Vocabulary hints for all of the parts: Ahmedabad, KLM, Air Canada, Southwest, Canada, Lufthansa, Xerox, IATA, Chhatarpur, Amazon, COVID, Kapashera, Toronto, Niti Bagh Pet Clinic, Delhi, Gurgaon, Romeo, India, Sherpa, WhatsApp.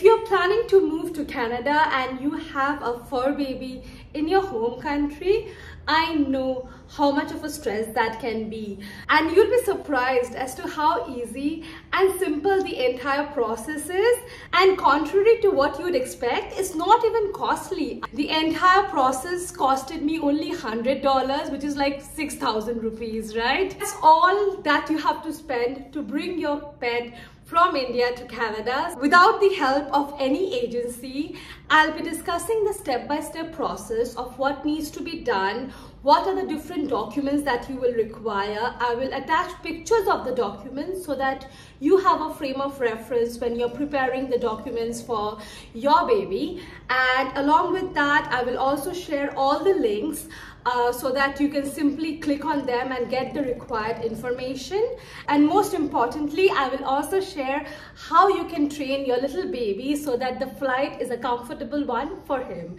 If you're planning to move to Canada and you have a fur baby in your home country, I know how much of a stress that can be, and you'll be surprised as to how easy and simple the entire process is, and contrary to what you'd expect, it's not even costly. The entire process costed me only $100, which is like 6,000 rupees, right? That's all that you have to spend to bring your pet from India to Canada without the help of any agency. I'll be discussing the step-by-step process of what needs to be done, what are the different documents that you will require. I will attach pictures of the documents so that you have a frame of reference when you're preparing the documents for your baby. And along with that, I will also share all the links so that you can simply click on them and get the required information. And most importantly, I will also share how you can train your little baby so that the flight is a comfortable one for him.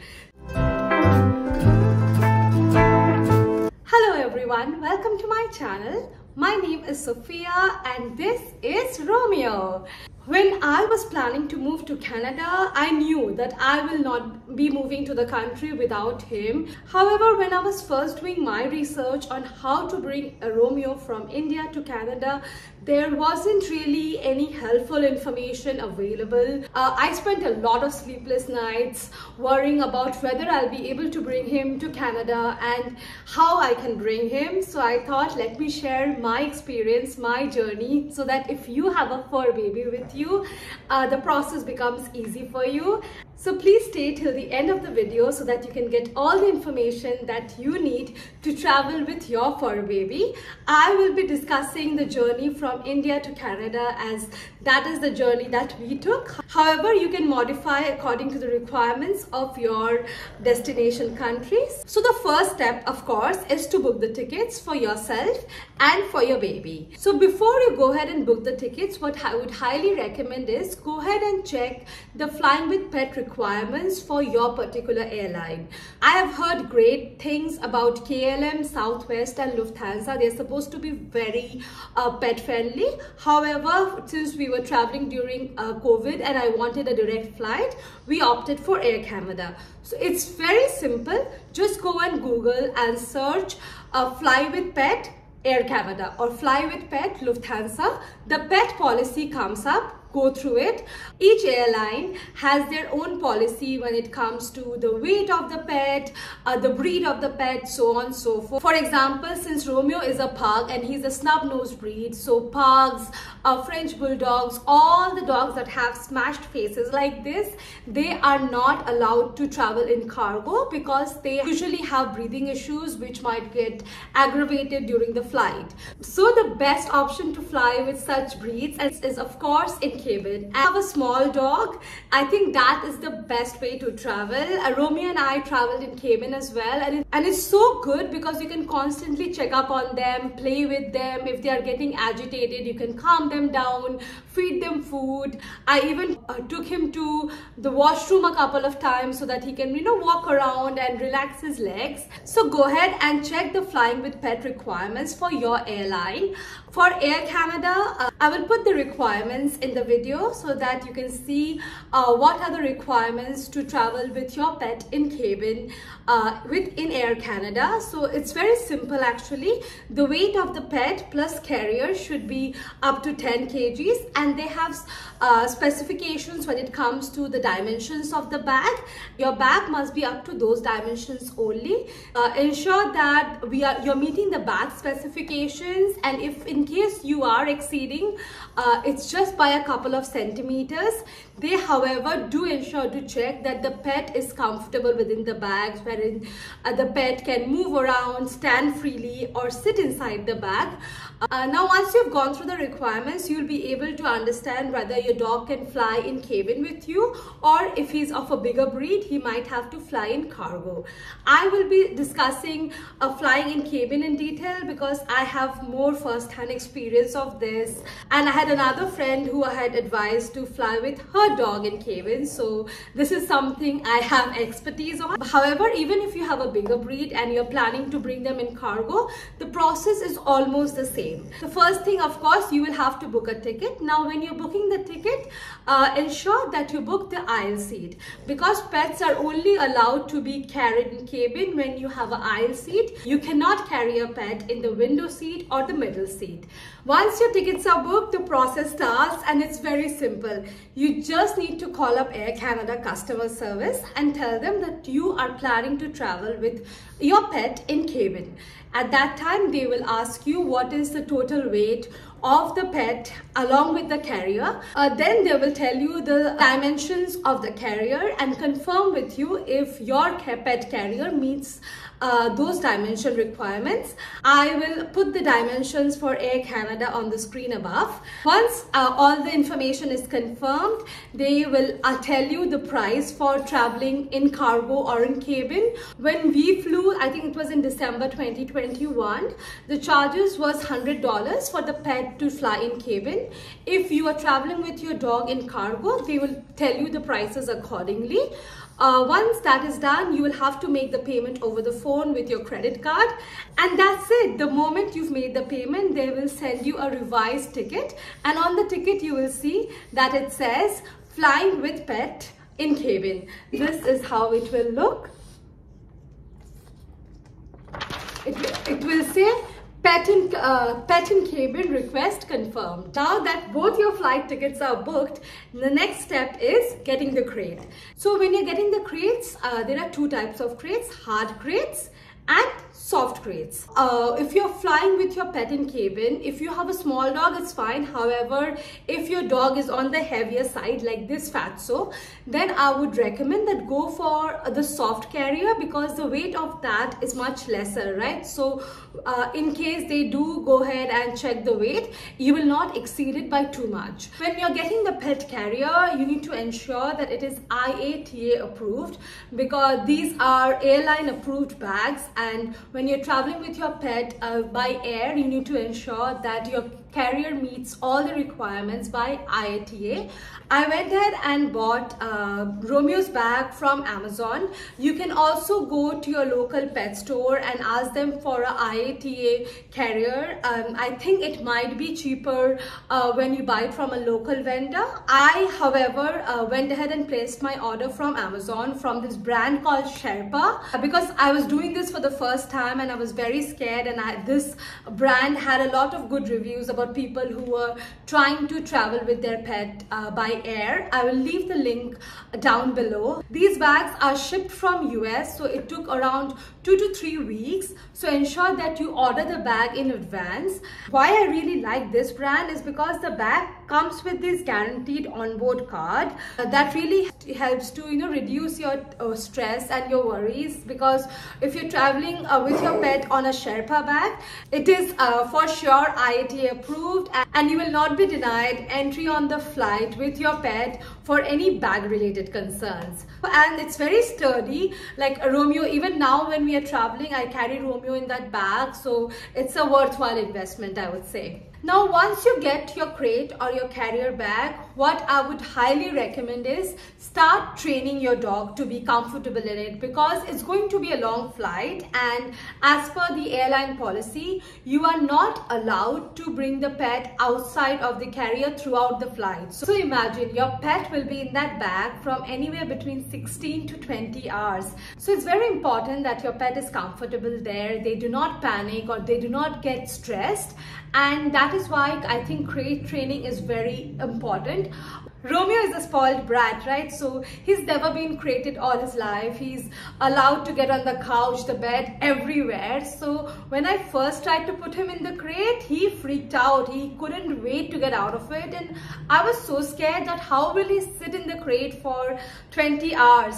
Hello everyone, welcome to my channel. My name is Sophia and this is Romeo. When I was planning to move to Canada, I knew that I will not be moving to the country without him. However, when I was first doing my research on how to bring a Romeo from India to Canada, there wasn't really any helpful information available. I spent a lot of sleepless nights worrying about whether I'll be able to bring him to Canada and how I can bring him. So I thought, let me share my experience, my journey, so that if you have a fur baby with you, the process becomes easy for you. So please stay till the end of the video so that you can get all the information that you need to travel with your fur baby. I will be discussing the journey from India to Canada, as that is the journey that we took. However, you can modify according to the requirements of your destination countries. So the first step, of course, is to book the tickets for yourself and for your baby. So before you go ahead and book the tickets, what I would highly recommend is go ahead and check the flying with pet requirements for your particular airline. I have heard great things about KLM, Southwest and Lufthansa. They're supposed to be very pet friendly. However, since we were traveling during COVID and I wanted a direct flight, we opted for Air Canada. So it's very simple. Just go and Google and search fly with pet Air Canada or fly with pet Lufthansa. The pet policy comes up. Go through it. Each airline has their own policy when it comes to the weight of the pet, the breed of the pet, so on and so forth. For example, since Romeo is a pug and he's a snub-nosed breed, so pugs, French bulldogs, all the dogs that have smashed faces like this, they are not allowed to travel in cargo because they usually have breathing issues which might get aggravated during the flight. So the best option to fly with such breeds is of course in cabin. I have a small dog. I think that is the best way to travel. Romeo and I traveled in cabin as well, and it's so good because you can constantly check up on them, play with them. If they are getting agitated, you can calm them down, feed them food. I even took him to the washroom a couple of times so that he can, you know, walk around and relax his legs. So go ahead and check the flying with pet requirements for your airline. For Air Canada, I will put the requirements in the video so that you can see what are the requirements to travel with your pet in cabin within Air Canada. So it's very simple actually. The weight of the pet plus carrier should be up to 10 kgs, and they have specifications when it comes to the dimensions of the bag. Your bag must be up to those dimensions only. Ensure that you're meeting the bag specifications, and if in case you are exceeding, it's just by a couple of centimeters. They however do ensure to check that the pet is comfortable within the bags, wherein the pet can move around, stand freely or sit inside the bag. Now once you've gone through the requirements, you'll be able to understand whether your dog can fly in cabin with you, or if he's of a bigger breed, he might have to fly in cargo. I will be discussing flying in cabin in detail because I have more first-hand experience of this, and I had another friend who I had advised to fly with her dog in cabin, so this is something I have expertise on. However, even if you have a bigger breed and you're planning to bring them in cargo, the process is almost the same. claim. The first thing, of course, you will have to book a ticket. Now, when you're booking the ticket, ensure that you book the aisle seat, because pets are only allowed to be carried in cabin when you have an aisle seat. You cannot carry a pet in the window seat or the middle seat. Once your tickets are booked, the process starts, and it's very simple. You just need to call up Air Canada customer service and tell them that you are planning to travel with your pet in cabin. At that time, they will ask you what is the total weight of the pet along with the carrier. Then they will tell you the dimensions of the carrier and confirm with you if your pet carrier meets those dimension requirements. I will put the dimensions for Air Canada on the screen above. Once all the information is confirmed, they will tell you the price for traveling in cargo or in cabin. When we flew, I think it was in December 2021, the charges was $100 for the pet to fly in cabin. If you are traveling with your dog in cargo, they will tell you the prices accordingly. Once that is done, you will have to make the payment over the phone with your credit card, and that's it. The moment you've made the payment, they will send you a revised ticket, and on the ticket you will see that it says flying with pet in cabin. This is how it will look. It will say pet in cabin request confirmed. Now that both your flight tickets are booked, the next step is getting the crate. So when you're getting the crates, there are two types of crates: hard crates and soft crates. If you're flying with your pet in cabin, if you have a small dog, it's fine. However, if your dog is on the heavier side like this fatso, then I would recommend that go for the soft carrier, because the weight of that is much lesser, right? So in case they do go ahead and check the weight, you will not exceed it by too much. When you're getting the pet carrier, you need to ensure that it is IATA approved, because these are airline approved bags. And when you're traveling with your pet by air, you need to ensure that your carrier meets all the requirements by IATA. I went ahead and bought Romeo's bag from Amazon. You can also go to your local pet store and ask them for an IATA carrier. I think it might be cheaper when you buy it from a local vendor. I, however, went ahead and placed my order from Amazon from this brand called Sherpa, because I was doing this for the first time and I was very scared, and this brand had a lot of good reviews about people who are trying to travel with their pet by air. I will leave the link down below. These bags are shipped from US, so it took around 2 to 3 weeks. So ensure that you order the bag in advance. Why I really like this brand is because the bag comes with this guaranteed onboard card that really helps to, you know, reduce your stress and your worries, because if you're traveling with your pet on a Sherpa bag, it is for sure IATA approved, and you will not be denied entry on the flight with your pet for any bag related concerns. And it's very sturdy, like Romeo. Even now when we are traveling, I carry Romeo in that bag, so it's a worthwhile investment, I would say. Now, once you get your crate or your carrier bag, what I would highly recommend is start training your dog to be comfortable in it, because it's going to be a long flight, and as per the airline policy, you are not allowed to bring the pet outside of the carrier throughout the flight. So imagine your pet will be in that bag from anywhere between 16 to 20 hours. So it's very important that your pet is comfortable there. They do not panic or they do not get stressed, and that is why I think crate training is very important. Romeo is a spoiled brat, right? So he's never been crated all his life. He's allowed to get on the couch, the bed, everywhere. So when I first tried to put him in the crate, he freaked out. He couldn't wait to get out of it, and I was so scared that how will he sit in the crate for 20 hours?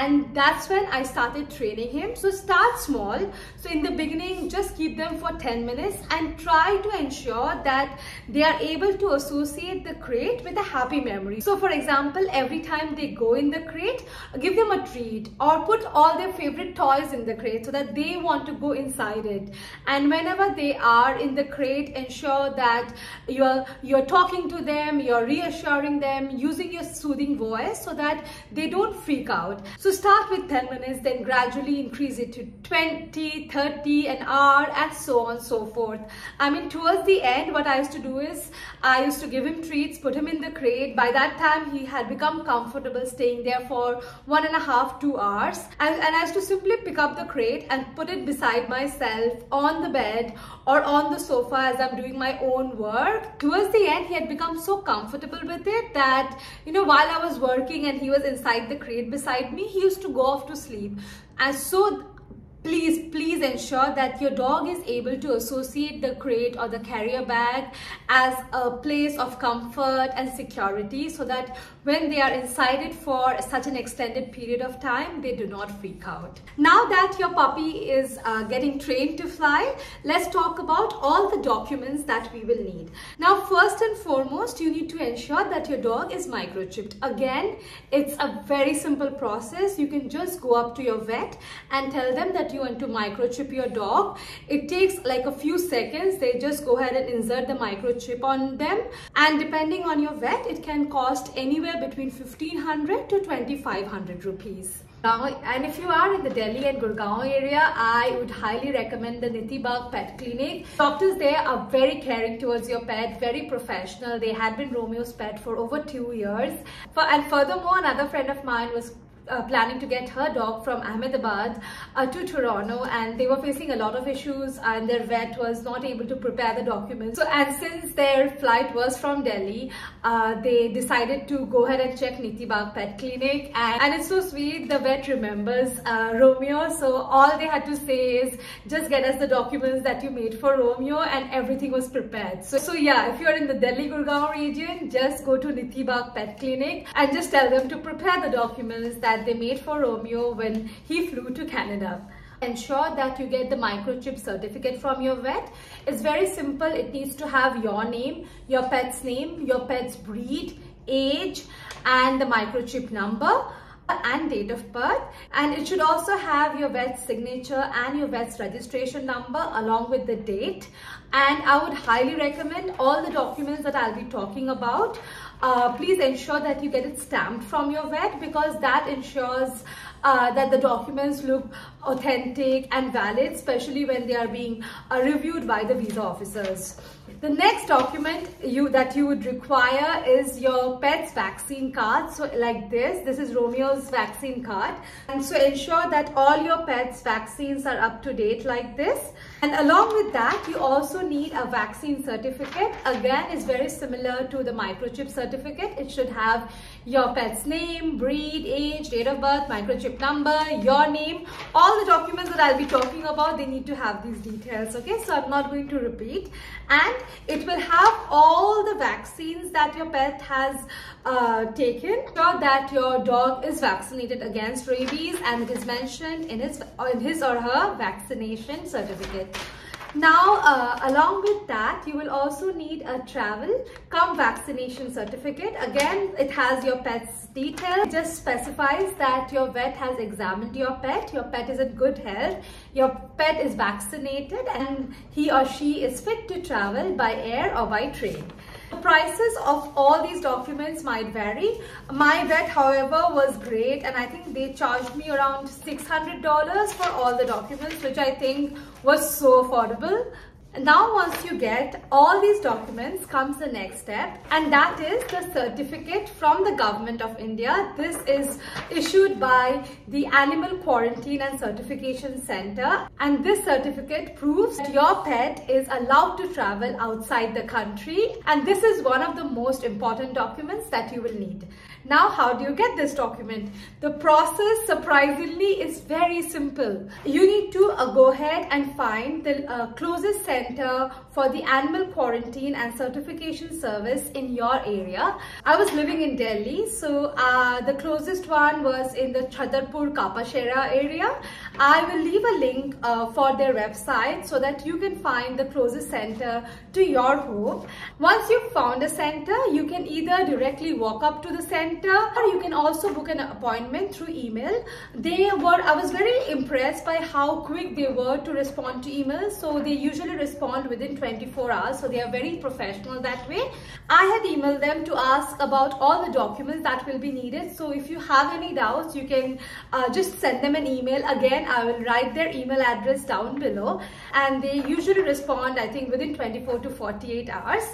And that's when I started training him. So start small. So in the beginning, just keep them for 10 minutes and try to ensure that they are able to associate the crate with a happy memory. So for example, every time they go in the crate, give them a treat or put all their favorite toys in the crate so that they want to go inside it. And whenever they are in the crate, ensure that you're talking to them, you're reassuring them, using your soothing voice so that they don't freak out. So start with 10 minutes, then gradually increase it to 20, 30, an hour, and so on and so forth. I mean, towards the end, what I used to do is I used to give him treats, put him in the crate. By that time, he had become comfortable staying there for 1.5 to 2 hours. And I used to simply pick up the crate and put it beside myself on the bed or on the sofa as I'm doing my own work. Towards the end, he had become so comfortable with it that, you know, while I was working and he was inside the crate beside me, he used to go off to sleep. And so please ensure that your dog is able to associate the crate or the carrier bag as a place of comfort and security so that when they are inside it for such an extended period of time, they do not freak out. Now that your puppy is getting trained to fly, let's talk about all the documents that we will need. Now, first and foremost, you need to ensure that your dog is microchipped. Again, it's a very simple process. You can just go up to your vet and tell them that you want to microchip your dog. It takes like a few seconds. They just go ahead and insert the microchip on them, and depending on your vet, it can cost anywhere between 1,500 to 2,500 rupees. And if you are in the Delhi and Gurgaon area, I would highly recommend the Niti Bagh Pet Clinic. Doctors there are very caring towards your pet, very professional. They had been Romeo's pet for over 2 years. And furthermore, another friend of mine was planning to get her dog from Ahmedabad to Toronto, and they were facing a lot of issues and their vet was not able to prepare the documents. So, and since their flight was from Delhi, they decided to go ahead and check Niti Bagh Pet Clinic, and it's so sweet, the vet remembers Romeo. So all they had to say is just get us the documents that you made for Romeo, and everything was prepared. So yeah, if you're in the Delhi Gurgaon region, just go to Niti Bagh Pet Clinic and just tell them to prepare the documents that they made for Romeo when he flew to Canada. Ensure that you get the microchip certificate from your vet. It's very simple. It needs to have your name, your pet's name, your pet's breed, age, and the microchip number and date of birth, and it should also have your vet's signature and your vet's registration number along with the date. And I would highly recommend all the documents that I'll be talking about. Please ensure that you get it stamped from your vet, because that ensures that the documents look authentic and valid, especially when they are being reviewed by the visa officers. The next document that you would require is your pet's vaccine card. So like this is Romeo's vaccine card, and so ensure that all your pet's vaccines are up to date like this. And along with that, you also need a vaccine certificate. Again, it's very similar to the microchip certificate. It should have your pet's name, breed, age, date of birth, microchip number, your name. All the documents that I'll be talking about, they need to have these details, okay? So I'm not going to repeat. And it will have all the vaccines that your pet has taken. Ensure that your dog is vaccinated against rabies, and it is mentioned in his or her vaccination certificate. Now, along with that, you will also need a travel cum vaccination certificate. Again, it has your pet's detail. It just specifies that your vet has examined your pet is in good health, your pet is vaccinated, and he or she is fit to travel by air or by train. The prices of all these documents might vary. My vet, however, was great, and I think they charged me around $600 for all the documents, which I think was so affordable. Now, once you get all these documents, comes the next step, and that is the certificate from the Government of India. This is issued by the Animal Quarantine and Certification Center, and this certificate proves that your pet is allowed to travel outside the country, and this is one of the most important documents that you will need. Now, how do you get this document? The process, surprisingly, is very simple. You need to go ahead and find the closest center for the animal quarantine and certification service in your area. I was living in Delhi, so the closest one was in the Chhatarpur Kapashera area. I will leave a link for their website so that you can find the closest center to your home. Once you've found a center, you can either directly walk up to the center or you can also book an appointment through email. I was very impressed by how quick they were to respond to emails. So they usually respond within 24 hours. So they are very professional that way. I had emailed them to ask about all the documents that will be needed. So if you have any doubts, you can just send them an email. Again, I will write their email address down below, and they usually respond, I think, within 24 to 48 hours.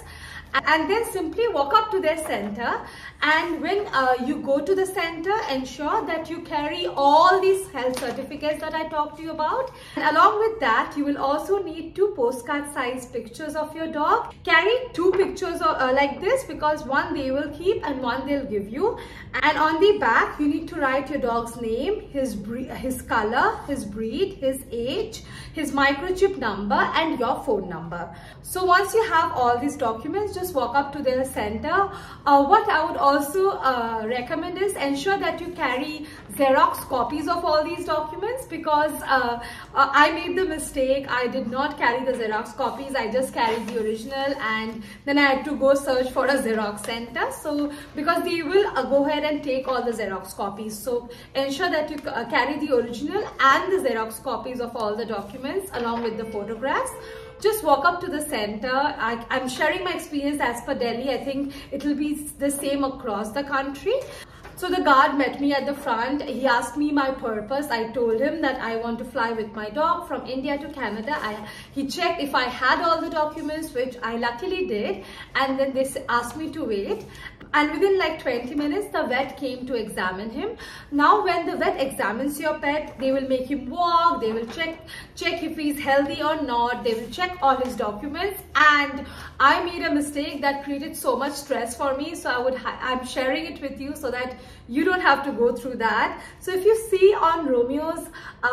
And then simply walk up to their center, and when you go to the center, ensure that you carry all these health certificates that I talked to you about, and along with that you will also need 2 postcard size pictures of your dog. Carry 2 pictures like this, because one they will keep and one they'll give you. And on the back you need to write your dog's name, his color, his breed, his age, his microchip number and your phone number. So once you have all these documents, just walk up to their center. What I would also recommend is ensure that you carry Xerox copies of all these documents, because I made the mistake. I did not carry the Xerox copies. I just carried the original, and then I had to go search for a Xerox center. So because they will go ahead and take all the Xerox copies, so ensure that you carry the original and the Xerox copies of all the documents along with the photographs. Just walk up to the center. I'm sharing my experience as per Delhi. I think it will be the same across the country. So the guard met me at the front. He asked me my purpose. I told him that I want to fly with my dog from India to Canada. He checked if I had all the documents, which I luckily did. And then they asked me to wait. And within like 20 minutes, the vet came to examine him. Now, when the vet examines your pet, they will make him walk. They will check if he's healthy or not. They will check all his documents. And I made a mistake that created so much stress for me. So I'm sharing it with you so that you don't have to go through that. So if you see on Romeo's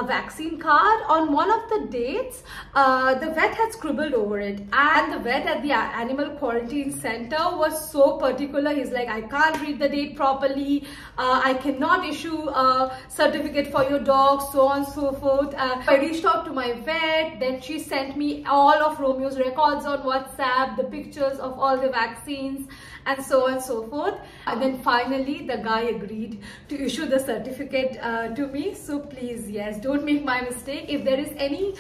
vaccine card, on one of the dates, the vet had scribbled over it. And the vet at the animal quarantine center was so particular. He's like, I can't read the date properly. I cannot issue a certificate for your dog, so on and so forth. I reached out to my vet. Then she sent me all of Romeo's records on WhatsApp, the pictures of all the vaccines, and so on and so forth. And then finally, the guy agreed to issue the certificate to me. So please, yes, don't make my mistake. If there is any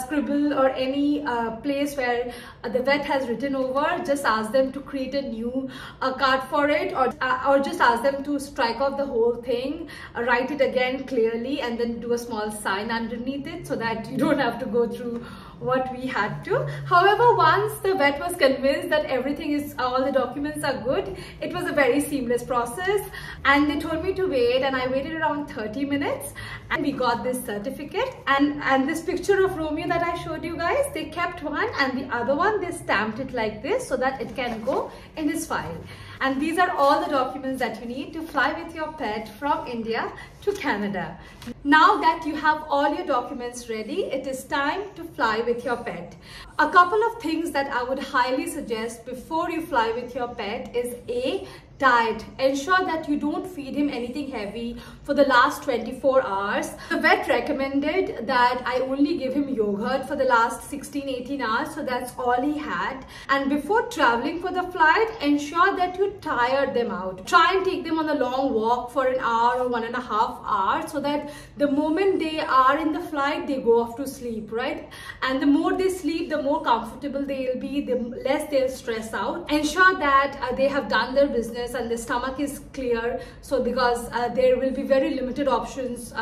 scribble or any place where the vet has written over, just ask them to create a new card for it, or just ask them to strike off the whole thing, write it again clearly, and then do a small sign underneath it so that you don't have to go through what we had to. However, once the vet was convinced that everything is, all the documents are good, it was a very seamless process, and they told me to wait, and I waited around 30 minutes and we got this certificate. And this picture of Romeo that I showed you guys, they kept one, and the other one they stamped it like this so that it can go in his file. And these are all the documents that you need to fly with your pet from India to Canada. Now that you have all your documents ready, it is time to fly with your pet. A couple of things that I would highly suggest before you fly with your pet is A, diet. Ensure that you don't feed him anything heavy for the last 24 hours. The vet recommended that I only give him yogurt for the last 16-18 hours, so that's all he had. And before traveling for the flight, ensure that you tire them out. Try and take them on a long walk for an hour or 1.5 hours, so that the moment they are in the flight, they go off to sleep, right? And the more they sleep, the more comfortable they'll be, the less they'll stress out. Ensure that they have done their business and the stomach is clear, so because there will be very limited options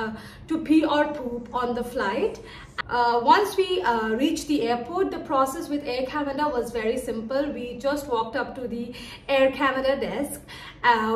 to pee or poop on the flight. Once we reached the airport, the process with Air Canada was very simple. We just walked up to the Air Canada desk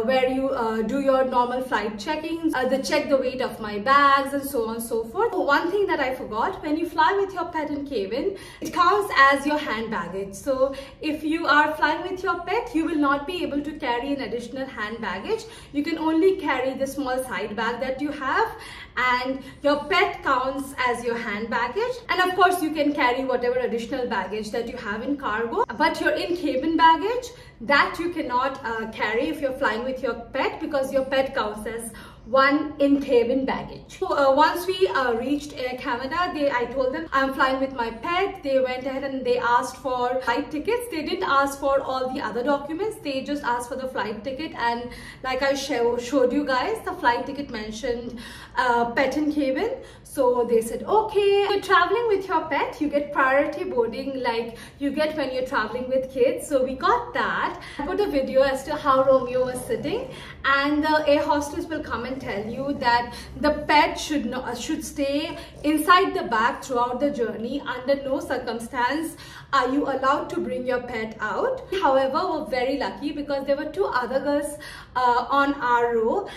where you do your normal flight check-ins, they check the weight of my bags and so on and so forth. One thing that I forgot, when you fly with your pet in cabin, it counts as your hand baggage. So if you are flying with your pet, you will not be able to carry an additional hand baggage. You can only carry the small side bag that you have, and your pet counts as your hand baggage. And of course you can carry whatever additional baggage that you have in cargo, but your in-cabin baggage that you cannot carry if you're flying with your pet, because your pet counts as one in-cabin baggage. So once we reached Air Canada, I told them I'm flying with my pet. They went ahead and they asked for flight tickets. They didn't ask for all the other documents. They just asked for the flight ticket, and like I showed you guys, the flight ticket mentioned pet in cabin. So they said, okay, if you're traveling with your pet, you get priority boarding like you get when you're traveling with kids. So we got that. I put a video as to how Romeo was sitting, and the air hostess will come and tell you that the pet should stay inside the bag throughout the journey. Under no circumstance are you allowed to bring your pet out. However, we're very lucky because there were two other girls on our row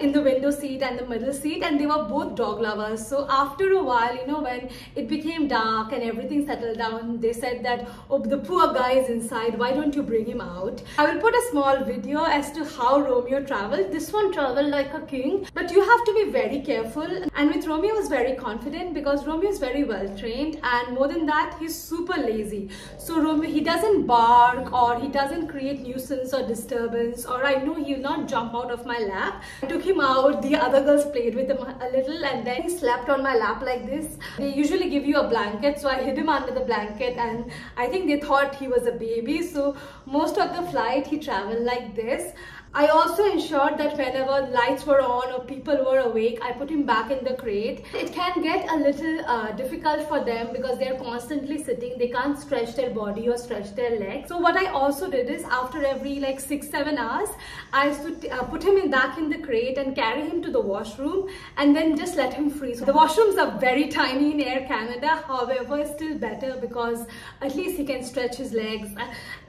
in the window seat and the middle seat, and they were both dog lovers. So after a while, you know, when it became dark and everything settled down, they said that, oh, the poor guy is inside, why don't you bring him out? I will put a small video as to how Romeo traveled. This one traveled like a kid, but you have to be very careful. And with Romeo was very confident because Romeo is very well trained, and more than that, he's super lazy. So Romeo, he doesn't bark or he doesn't create nuisance or disturbance, or I know he'll not jump out of my lap. I took him out, the other girls played with him a little, and then he slept on my lap like this. They usually give you a blanket, so I hid him under the blanket, and I think they thought he was a baby. So most of the flight he traveled like this. I also ensured that whenever lights were on or people were awake, I put him back in the crate. It can get a little difficult for them because they're constantly sitting. They can't stretch their body or stretch their legs. So what I also did is after every like 6-7 hours, I used to put him back in the crate and carry him to the washroom and then just let him free. So the washrooms are very tiny in Air Canada. However, it's still better because at least he can stretch his legs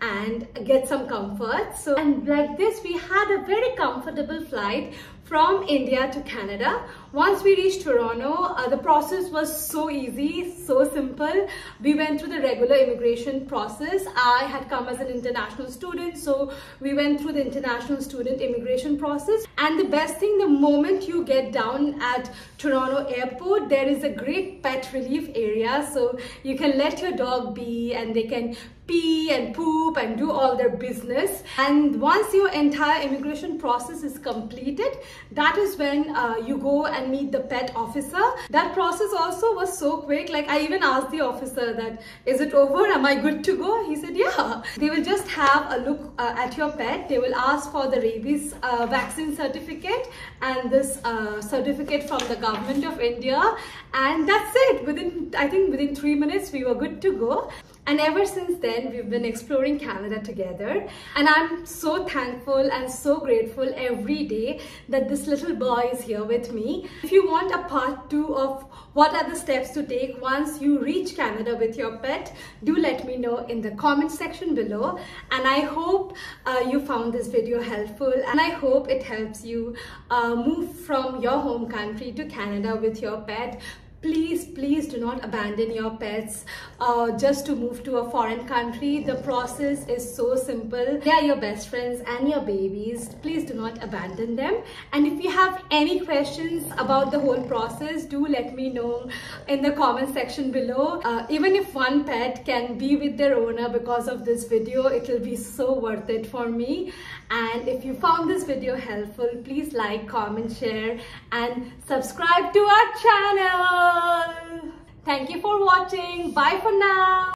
and get some comfort. So, and like this, we had a very comfortable flight from India to Canada. Once we reached Toronto, the process was so easy, so simple. We went through the regular immigration process. I had come as an international student, so we went through the international student immigration process. And the best thing, the moment you get down at Toronto airport, there is a great pet relief area. So you can let your dog be, and they can pee and poop and do all their business. And once your entire immigration process is completed, that is when you go and meet the pet officer. That process also was so quick. Like, I even asked the officer that, is it over? Am I good to go? He said, yeah. They will just have a look at your pet. They will ask for the rabies vaccine certificate and this certificate from the government of India. And that's it. I think within 3 minutes, we were good to go. And ever since then, we've been exploring Canada together, and I'm so thankful and so grateful every day that this little boy is here with me. If you want a part 2 of what are the steps to take once you reach Canada with your pet, do let me know in the comment section below. And I hope you found this video helpful, and I hope it helps you move from your home country to Canada with your pet. Please, please do not abandon your pets just to move to a foreign country. The process is so simple. They are your best friends and your babies. Please do not abandon them. And if you have any questions about the whole process, do let me know in the comment section below. Even if one pet can be with their owner because of this video, it will be so worth it for me. And if you found this video helpful, please like, comment, share, and subscribe to our channel. Thank you for watching. Bye for now.